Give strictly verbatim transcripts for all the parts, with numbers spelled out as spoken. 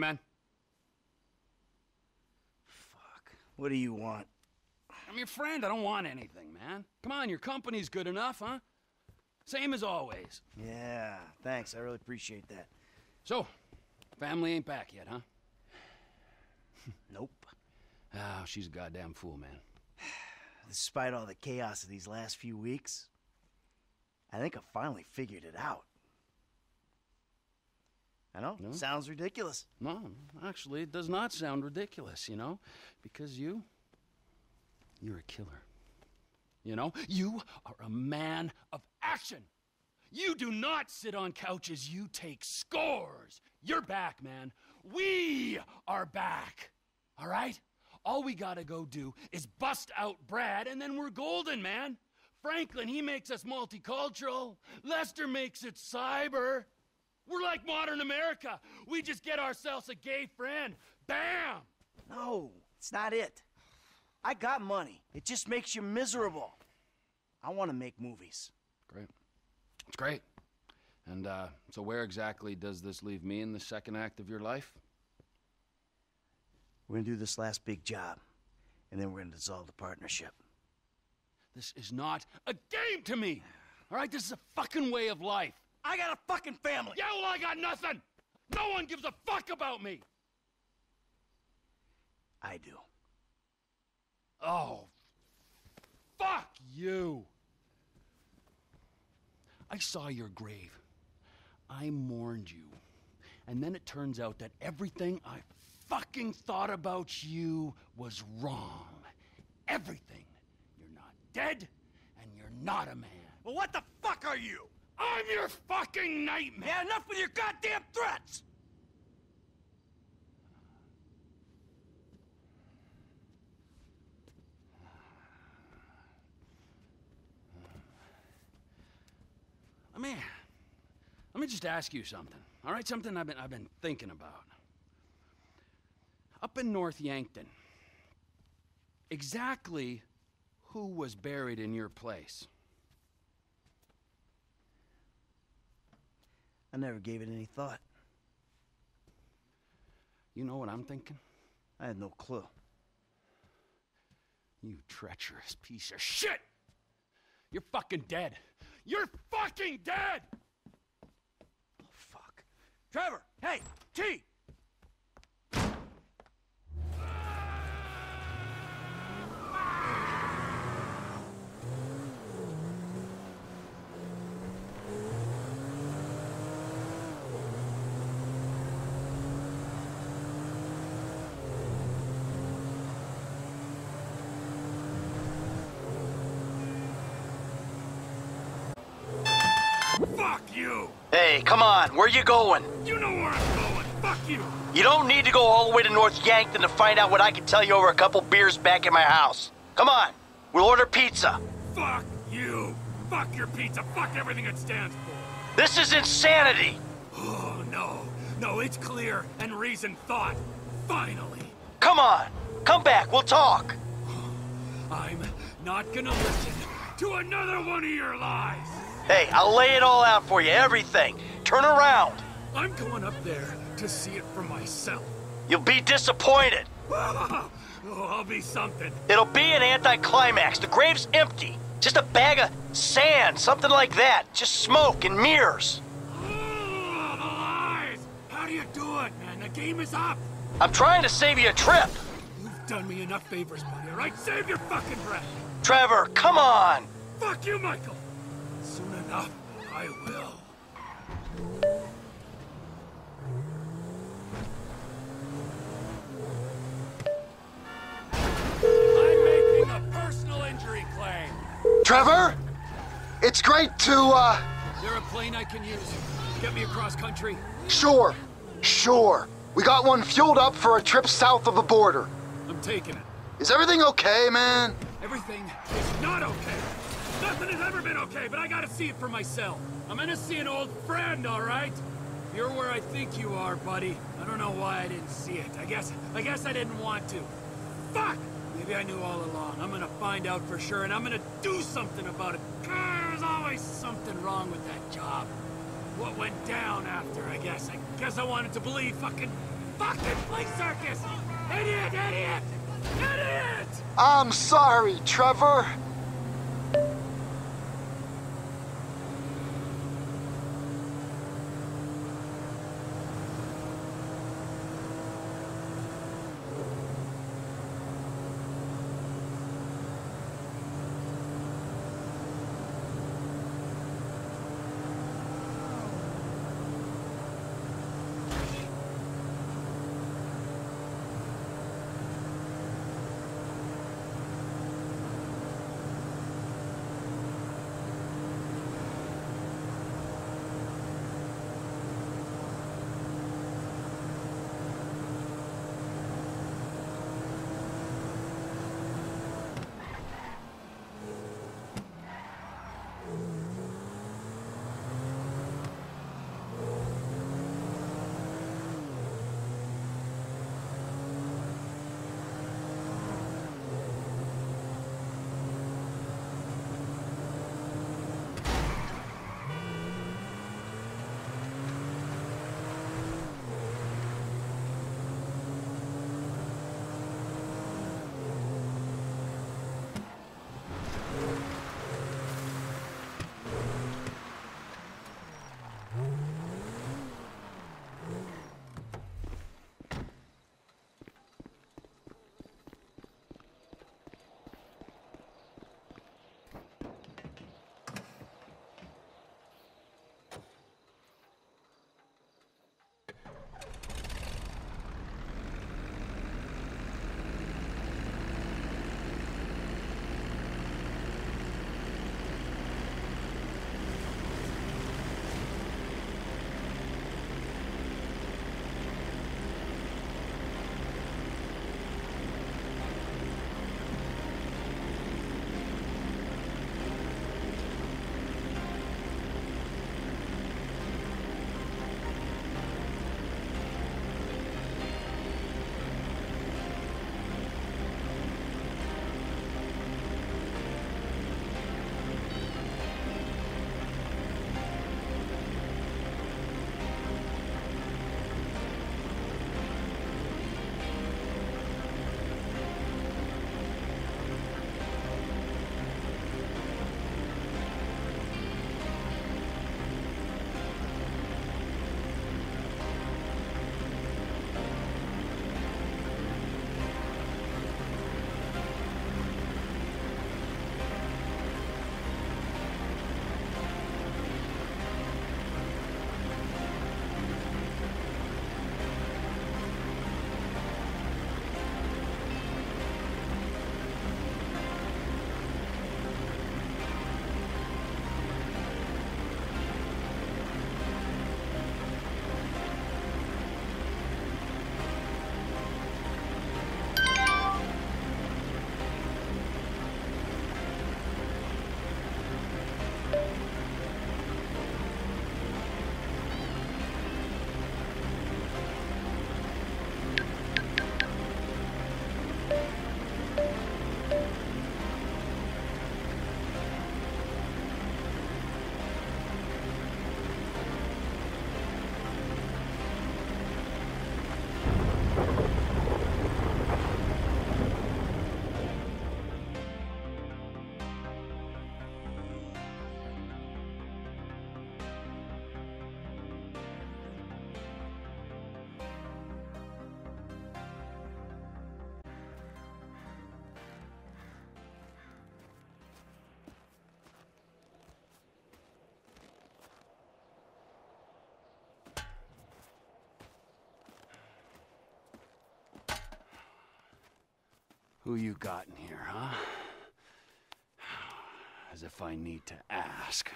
man. Fuck. What do you want? I'm your friend. I don't want anything, man. Come on, your company's good enough, huh? Same as always. Yeah, thanks. I really appreciate that. So, family ain't back yet, huh? Nope. Oh, she's a goddamn fool, man. Despite all the chaos of these last few weeks, I think I finally figured it out. I know, no? Sounds ridiculous. No, actually, it does not sound ridiculous, you know? Because you, you're a killer. You know, you are a man of action. You do not sit on couches, you take scores. You're back, man. We are back, all right? All we gotta go do is bust out Brad, and then we're golden, man. Franklin, he makes us multicultural. Lester makes it cyber. We're like modern America. We just get ourselves a gay friend. Bam! No, it's not it. I got money. It just makes you miserable. I want to make movies. Great. It's great. And uh, so where exactly does this leave me in the second act of your life? We're going to do this last big job, and then we're going to dissolve the partnership. This is not a game to me, all right? This is a fucking way of life. I got a fucking family. Yeah, well, I got nothing. No one gives a fuck about me. I do. Oh, fuck you. I saw your grave. I mourned you. And then it turns out that everything I fucking thought about you was wrong. Everything. You're not dead, and you're not a man. Well, what the fuck are you? I'm your fucking nightmare! Yeah, enough with your goddamn threats! I mean, let me just ask you something, all right? Something I've been, I've been thinking about. Up in North Yankton, exactly who was buried in your place? I never gave it any thought. You know what I'm thinking? I had no clue. You treacherous piece of shit! You're fucking dead! You're fucking dead! Oh, fuck. Trevor! Hey! T! Hey, come on, where you going? You know where I'm going, fuck you! You don't need to go all the way to North Yankton to find out what I can tell you over a couple beers back at my house. Come on, we'll order pizza. Fuck you! Fuck your pizza, fuck everything it stands for! This is insanity! Oh, no, no, it's clear and reasoned thought, finally! Come on, come back, we'll talk! I'm not gonna listen to another one of your lies! Hey, I'll lay it all out for you, everything. Turn around. I'm going up there to see it for myself. You'll be disappointed. Oh, I'll be something. It'll be an anticlimax. The grave's empty. Just a bag of sand, something like that. Just smoke and mirrors. Oh, the lies. How do you do it, man? The game is up. I'm trying to save you a trip. You've done me enough favors, buddy, all right? Save your fucking breath. Trevor, come on. Fuck you, Michael. Soon enough, I will. I'm making a personal injury claim. Trevor? It's great to, uh... Is there a plane I can use? Get me across country? Sure. Sure. We got one fueled up for a trip south of the border. I'm taking it. Is everything okay, man? Everything is not okay. Nothing has ever been okay, but I gotta see it for myself. I'm gonna see an old friend, all right? You're where I think you are, buddy. I don't know why I didn't see it. I guess, I guess I didn't want to. Fuck! Maybe I knew all along. I'm gonna find out for sure, and I'm gonna do something about it. There's always something wrong with that job. What went down after, I guess. I guess I wanted to believe fucking fucking flea circus! Idiot, idiot, idiot! I'm sorry, Trevor. Who you got in here, huh? As if I need to ask.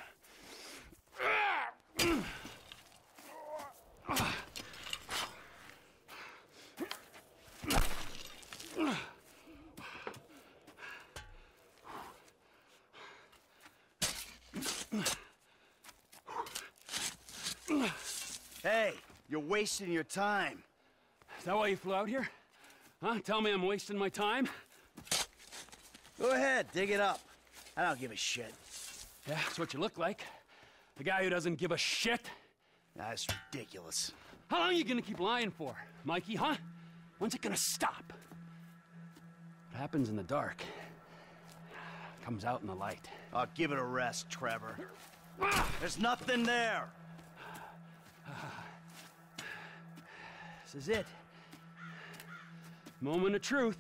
Hey, you're wasting your time. Is that why you flew out here? Huh? Tell me I'm wasting my time? Go ahead, dig it up. I don't give a shit. Yeah, that's what you look like. The guy who doesn't give a shit. That's ridiculous. How long are you gonna keep lying for, Mikey, huh? When's it gonna stop? What happens in the dark comes out in the light. Oh, give it a rest, Trevor. There's nothing there. This is it. Moment of truth.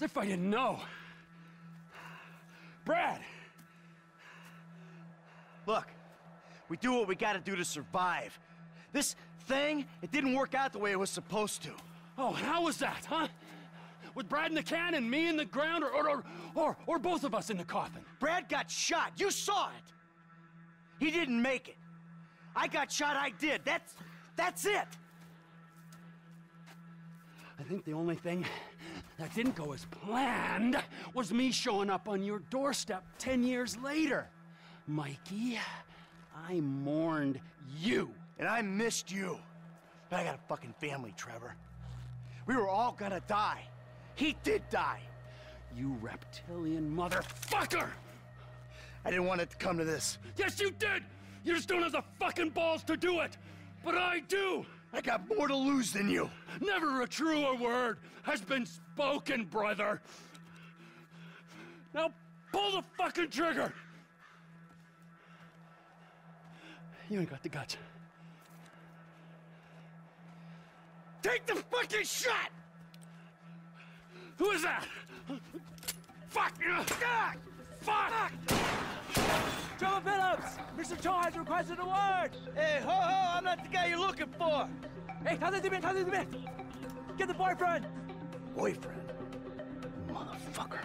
If I didn't know. Brad! Look, we do what we gotta do to survive. This thing, it didn't work out the way it was supposed to. Oh, how was that, huh? With Brad in the cannon, me in the ground, or, or, or, or both of us in the coffin? Brad got shot. You saw it. He didn't make it. I got shot, I did. That's, that's it. I think the only thing that didn't go as planned was me showing up on your doorstep ten years later. Mikey, I mourned you. And I missed you. But I got a fucking family, Trevor. We were all gonna die. He did die. You reptilian motherfucker! I didn't want it to come to this. Yes, you did! You just don't have the fucking balls to do it! But I do! I got more to lose than you. Never a truer word has been spoken, brother. Now pull the fucking trigger. You ain't got the guts. Take the fucking shot. Who is that? Fuck! God! Fuck! Joe Phillips! Mister George requested a word! Hey, ho ho! I'm not the guy you're looking for! Hey, Tao, this minute, Tao, this minute! Get the boyfriend! Boyfriend? Motherfucker.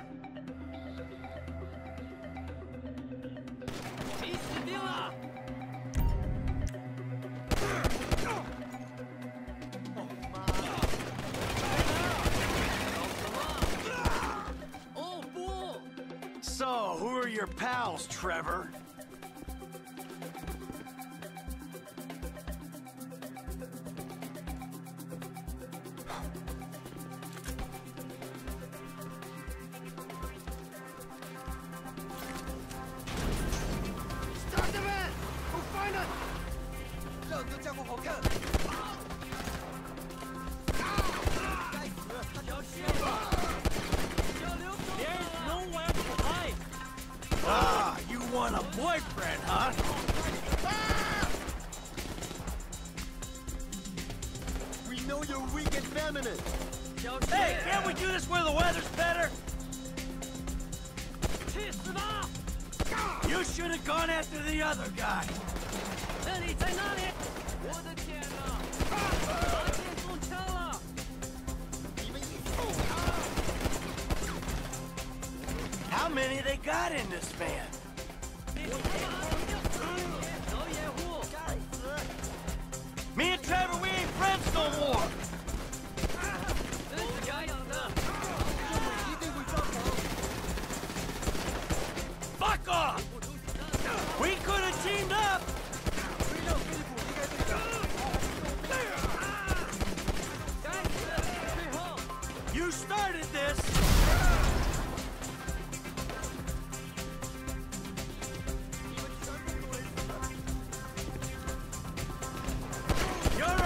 Chase the villa! So, who are your pals, Trevor? Start the van! We'll find us! There's nowhere to hide! Ah, you want a boyfriend, huh? Ah! We know you're weak and feminine. Hey, can't we do this where the weather's better? You should have gone after the other guy. How many they got in this van? Me and Trevor, we ain't friends no more! Fuck off! We could have teamed up! You started this! You're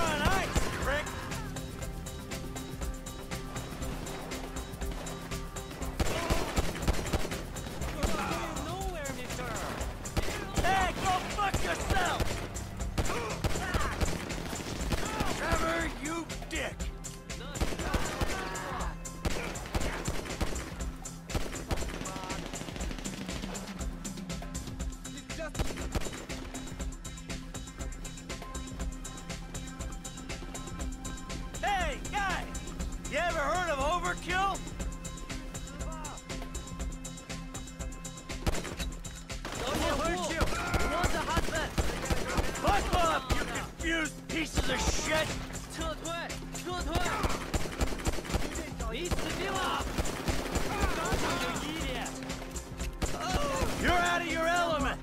out of your element!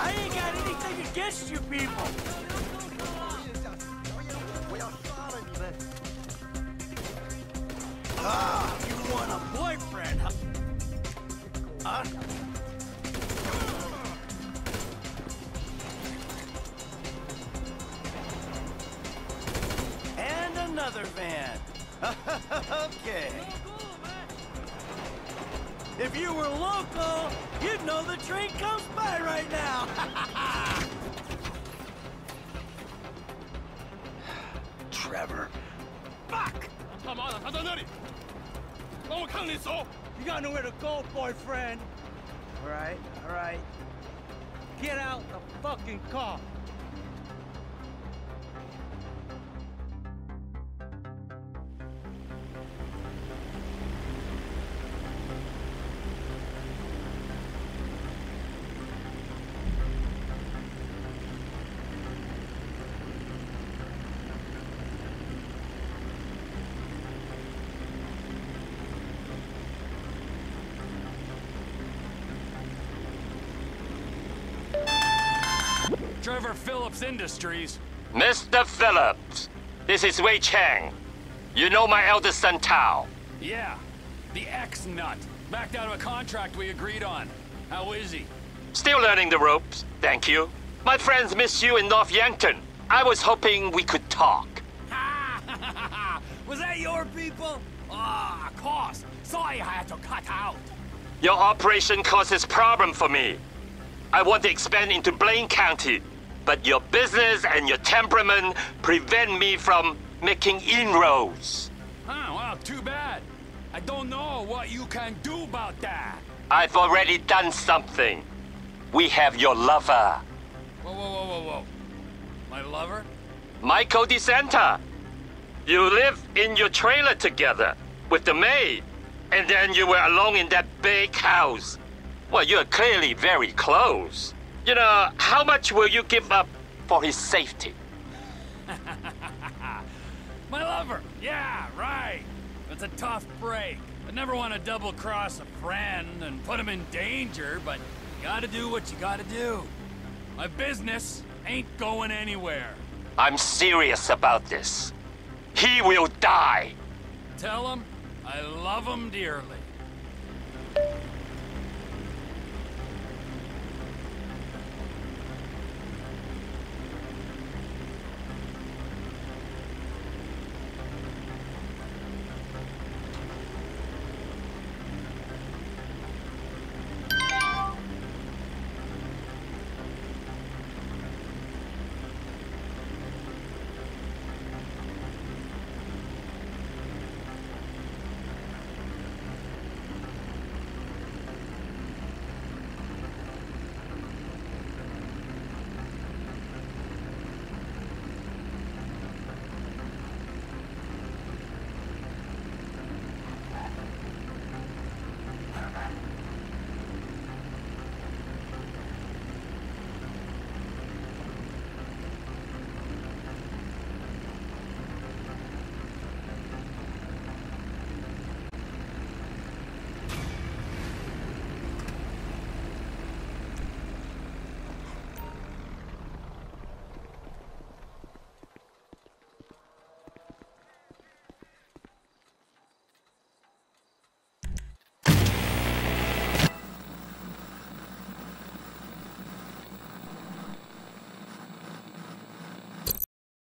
I ain't got anything against you people. Ah, you want a boyfriend, huh? Huh? And another van. Okay. If you were local, you'd know the train comes by right now. Trevor. Fuck! You got nowhere to go, boyfriend. All right, all right. Get out the fucking car. Trevor Phillips Industries. Mister Phillips, this is Wei Cheng. You know my eldest son, Tao. Yeah, the ex-nut. Backed out of a contract we agreed on. How is he? Still learning the ropes, thank you. My friends miss you in North Yankton. I was hoping we could talk. Ha! Was that your people? Ah, of course. Sorry I had to cut out. Your operation causes problem for me. I want to expand into Blaine County. But your business and your temperament prevent me from making inroads. Huh, well, too bad. I don't know what you can do about that. I've already done something. We have your lover. Whoa, whoa, whoa, whoa, whoa. My lover? Michael DeSanta. You live in your trailer together with the maid. And then you were alone in that big house. Well, you're clearly very close. You know, how much will you give up for his safety? My lover! Yeah, right! It's a tough break. I never want to double-cross a friend and put him in danger, but you gotta do what you gotta do. My business ain't going anywhere. I'm serious about this. He will die! Tell him I love him dearly.